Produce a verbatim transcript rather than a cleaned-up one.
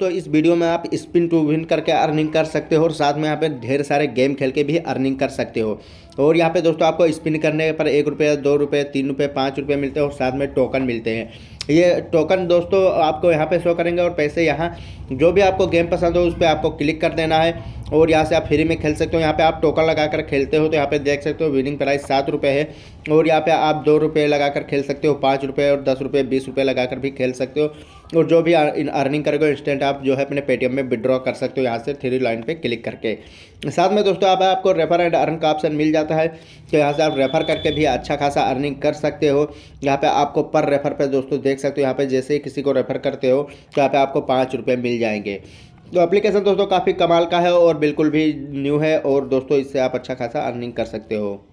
तो इस वीडियो में आप स्पिन टू विन करके अर्निंग कर सकते हो और साथ में यहाँ पे ढेर सारे गेम खेल के भी अर्निंग कर सकते हो। और यहाँ पे दोस्तों आपको स्पिन करने पर एक रुपये, दो रुपये, तीन रुपये, पाँच रुपये मिलते हैं और साथ में टोकन मिलते हैं। ये टोकन दोस्तों आपको यहाँ पे शो करेंगे और पैसे यहाँ जो भी आपको गेम पसंद हो उस पर आपको क्लिक कर देना है और यहाँ से आप फ्री में खेल सकते हो। यहाँ पे आप टोकन लगाकर खेलते हो तो यहाँ पे देख सकते हो विनिंग प्राइस सात रुपये है और यहाँ पे आप दो रुपये लगाकर खेल सकते हो, पाँच रुपये और दस रुपये बीस रुपये लगाकर भी खेल सकते हो। और जो भी अर्निंग करोगे इंस्टेंट आप जो है अपने पेटीएम में विड्रॉ कर सकते हो यहाँ से थ्री लाइन पर क्लिक करके। साथ में दोस्तों आप आपको रेफर एंड अर्न का ऑप्शन मिल जाता है तो यहाँ से आप रेफ़र करके भी अच्छा खासा अर्निंग कर सकते हो। यहाँ पर आपको पर रेफ़र पर दोस्तों देख सकते हो यहाँ पर जैसे ही किसी को रेफ़र करते हो तो यहाँ पर आपको पाँच रुपये मिल जाएंगे। तो एप्लीकेशन दोस्तों काफ़ी कमाल का है और बिल्कुल भी न्यू है और दोस्तों इससे आप अच्छा खासा अर्निंग कर सकते हो।